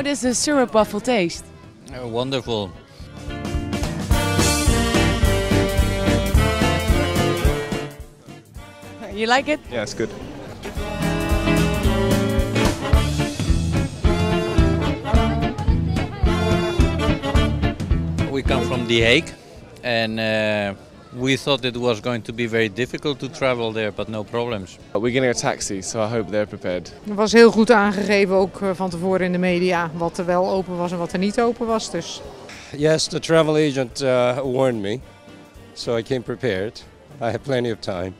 How does the syrup waffle taste? Oh, wonderful. You like it? Yeah, it's good. We come from The Hague, and we thought it was going to be very difficult to travel there, but no problems. We're getting a taxi, so I hope they're prepared. Er was heel goed aangegeven, ook van tevoren in de media, wat er wel open was en wat er niet open was. Dus. Yes, the travel agent warned me, so I came prepared. I had plenty of time.